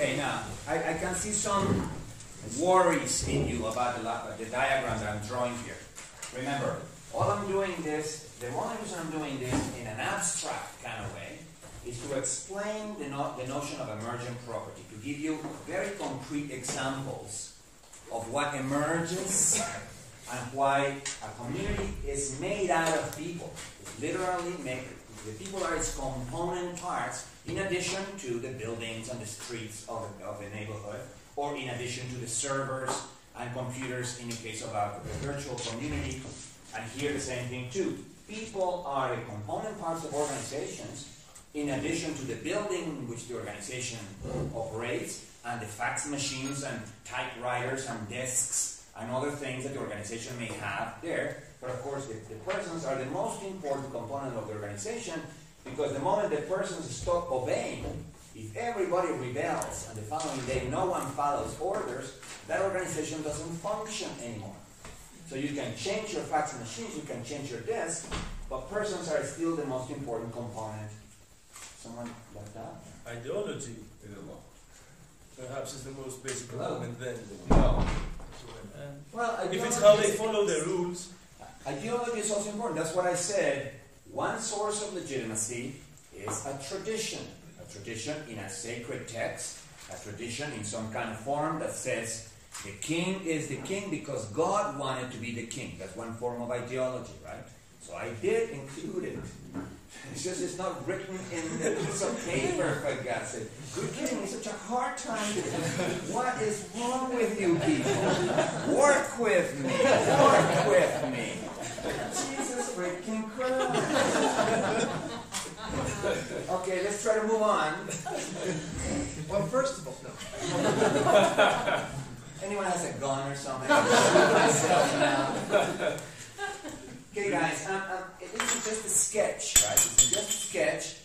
Okay, now, I can see some worries in you about the diagram that I'm drawing here. Remember, all I'm doing this, the only reason I'm doing this in an abstract kind of way is to explain the notion of emergent property, to give you very concrete examples of what emerges and why a community is made out of people. It's literally made, the people are its component parts, in addition to the buildings and the streets of the neighborhood, or in addition to the servers and computers in the case of our virtual community. And here the same thing too. People are a component part of organizations, in addition to the building in which the organization operates, and the fax machines and typewriters and desks and other things that the organization may have there. But of course, the persons are the most important component of the organization, because the moment the persons stop obeying, if everybody rebels and the following day no one follows orders, that organization doesn't function anymore. So you can change your fax machines, you can change your desk, but persons are still the most important component. Someone like that? Ideology is a law. Perhaps it's the most basic element then. No. Well, if it's how they follow the rules. Ideology is also important. That's what I said. One source of legitimacy is a tradition. A tradition in a sacred text, a tradition in some kind of form that says the king is the king because God wanted to be the king. That's one form of ideology, right? So I did include it. It's just it's not written in the piece of paper, for God's sake. Good kidding, it's such a hard time. What is wrong with you people? Work with me. Work with me. Jesus freaking Christ. Okay, let's try to move on. Well, first of all, no. Anyone has a gun or something? I shoot myself now. Okay, guys, this is just a sketch, right? This is just a sketch.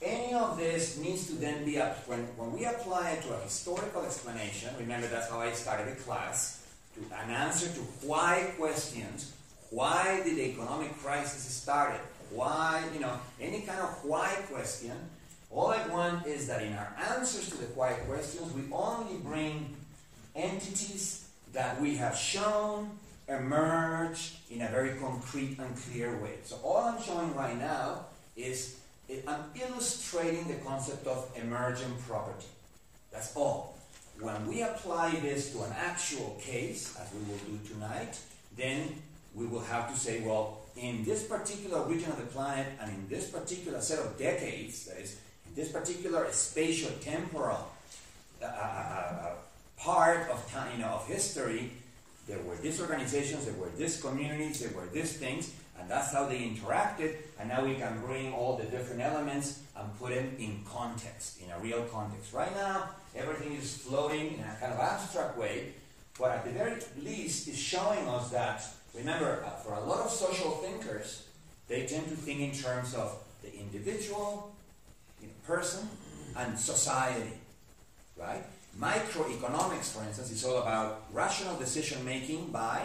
Any of this needs to then be up. When we apply it to a historical explanation, remember that's how I started the class, to an answer to why questions. Why did the economic crisis start? Why, you know, any kind of why question. All I want is that in our answers to the why questions, we only bring entities that we have shown emerge in a very concrete and clear way. So all I'm showing right now is I'm illustrating the concept of emergent property. That's all. When we apply this to an actual case, as we will do tonight, then we will have to say, well, in this particular region of the planet and in this particular set of decades, that is, in this particular spatial-temporal part of time, you know, of history, there were these organizations, there were these communities, there were these things, and that's how they interacted, and now we can bring all the different elements and put them in context, in a real context. Right now, everything is floating in a kind of abstract way, but at the very least, it's showing us that, remember, for a lot of social thinkers, they tend to think in terms of the individual, you know, person, and society, right? Microeconomics, for instance, is all about rational decision-making by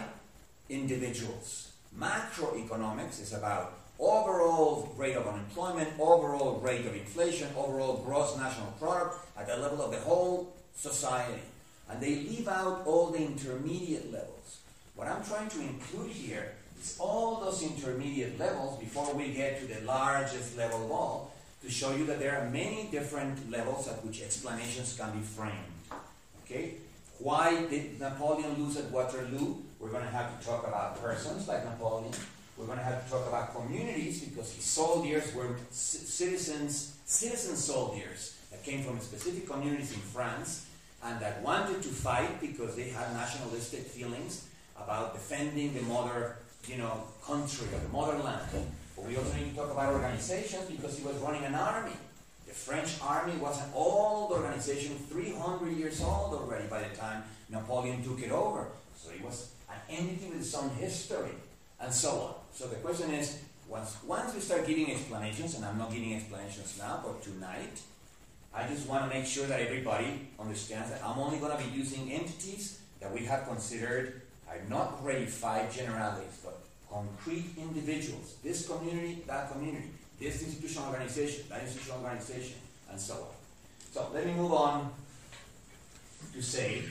individuals. Macroeconomics is about overall rate of unemployment, overall rate of inflation, overall gross national product at the level of the whole society. And they leave out all the intermediate levels. What I'm trying to include here is all those intermediate levels before we get to the largest level of all, to show you that there are many different levels at which explanations can be framed. Okay? Why did Napoleon lose at Waterloo? We're going to have to talk about persons like Napoleon. We're going to have to talk about communities, because his soldiers were citizen soldiers that came from specific communities in France and that wanted to fight because they had nationalistic feelings about defending the mother, you know, country or the motherland. But we also need to talk about organizations, because he was running an army. The French army was an old organization, 300 years old already by the time Napoleon took it over. So it was an entity with some history, and so on. So the question is, once we start giving explanations, and I'm not giving explanations now, but tonight, I just want to make sure that everybody understands that I'm only going to be using entities that we have considered are not reified generalities, but concrete individuals. This community, that community. This institutional organization, that institutional organization, and so on. So let me move on to say,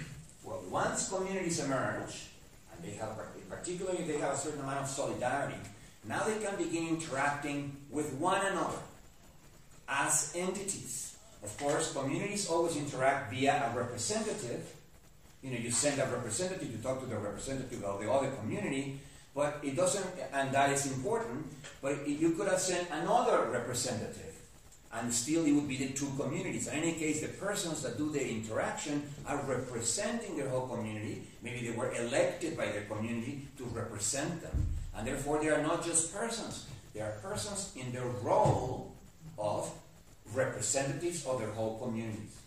well, once communities emerge, and they have, particularly if they have a certain amount of solidarity, now they can begin interacting with one another as entities. Of course, communities always interact via a representative. You know, you send a representative, you talk to the representative of the other community, but it doesn't, and that is important, but you could have sent another representative, and still it would be the two communities. In any case, the persons that do the interaction are representing their whole community. Maybe they were elected by their community to represent them. And therefore, they are not just persons. They are persons in the role of representatives of their whole communities.